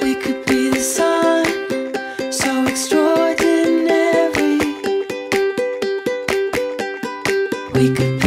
We could be the sun, so extraordinary. We could be